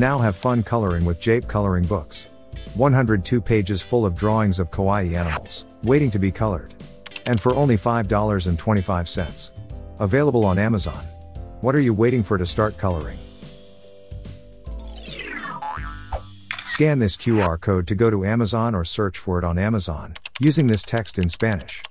now have fun coloring with Jape coloring books. 102 pages full of drawings of kawaii animals, waiting to be colored. And for only $5.25. Available on Amazon. What are you waiting for to start coloring? Scan this QR code to go to Amazon or search for it on Amazon, using this text in Spanish.